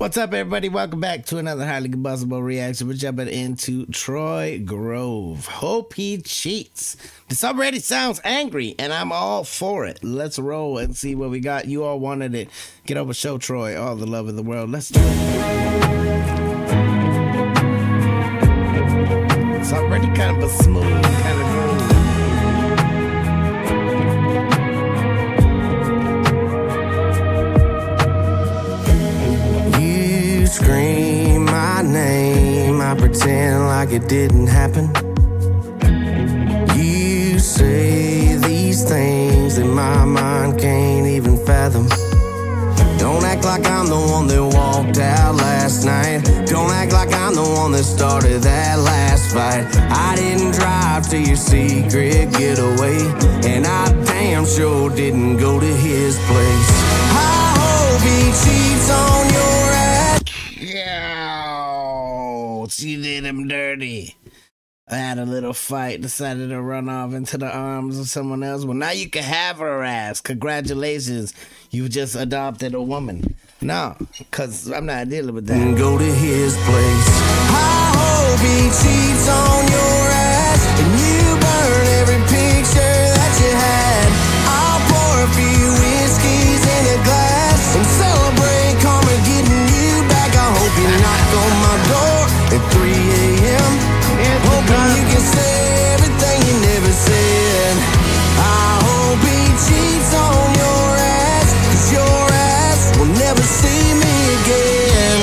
What's up, everybody? Welcome back to another Highly Combustible reaction. We're jumping into Troy Grove. Hope He Cheats. This already sounds angry, and I'm all for it. Let's roll and see what we got. You all wanted it. Get over, show Troy all the love in the world. Let's do it. It's already kind of a smooth kind of groove. Scream my name, I pretend like it didn't happen. You say these things that my mind can't even fathom. Don't act like I'm the one that walked out last night. Don't act like I'm the one that started that last fight. I didn't drive to your secret getaway, and I damn sure didn't go to his place. I hope he cheats on your she did him dirty. I had a little fight, decided to run off into the arms of someone else. Well, now you can have her ass. Congratulations, you just adopted a woman. No, because I'm not dealing with that. Go to his place. I hope he cheats on your ass, and you burn every picture that you had. I'll pour a few whiskeys in a glass and celebrate karma getting you back. I hope you knock on my door at 3 a.m. hoping you can say everything you never said. I hope he cheats on your ass, 'cause your ass will never see me again.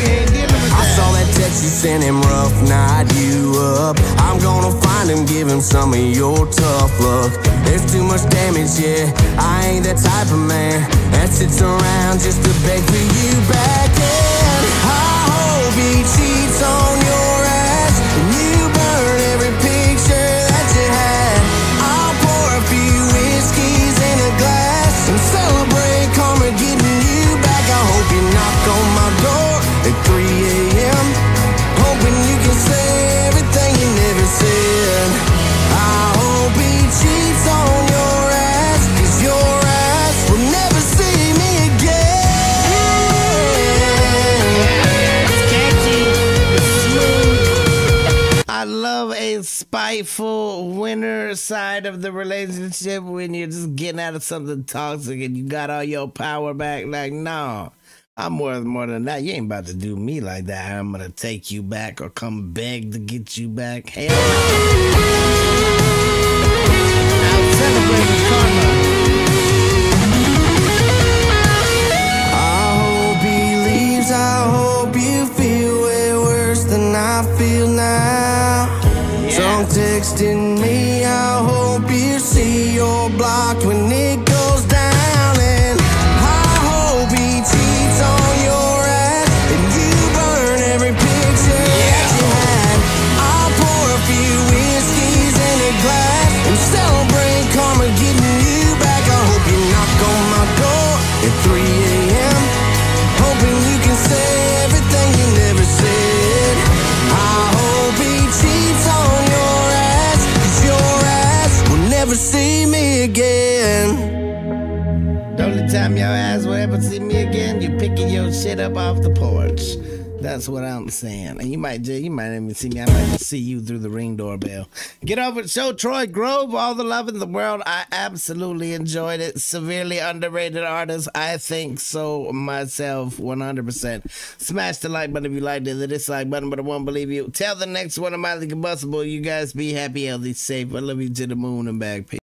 Yeah. I saw that text you sent him, rough night you up. I'm gonna find him, give him some of your tough luck. There's too much damage, yeah, I ain't that type of man that sits around just to beg for you back in. I hope he cheats on your ass, and you burn every picture that you had. I'll pour a few whiskeys in a glass and celebrate karma getting you back. I hope you knock on my door at 3 a.m. hoping you can say everything you never said. I hope he cheats on your ass, 'cause your ass will never see me again. I love a spiteful winner side of the relationship, when you're just getting out of something toxic and you got all your power back. Like, no, I'm worth more than that. You ain't about to do me like that. I'm gonna take you back or come beg to get you back. Hell no. I'll celebrate the karma. I hope he leaves. I hope you feel way worse than I feel now. Yeah. Drunk texting me. I hope you see you're blocked when it goes down. And see me again. The only time your ass will ever see me again, you're picking your shit up off the porch. That's what I'm saying. And you might even see me. I might just see you through the Ring doorbell. Get over and show Troy Grove all the love in the world. I absolutely enjoyed it. Severely underrated artist. I think so myself, 100%. Smash the like button if you liked it. The dislike button, but I won't believe you. Tell the next one of Highly Combustible, you guys be happy, healthy, safe. I love you to the moon and back. Peace.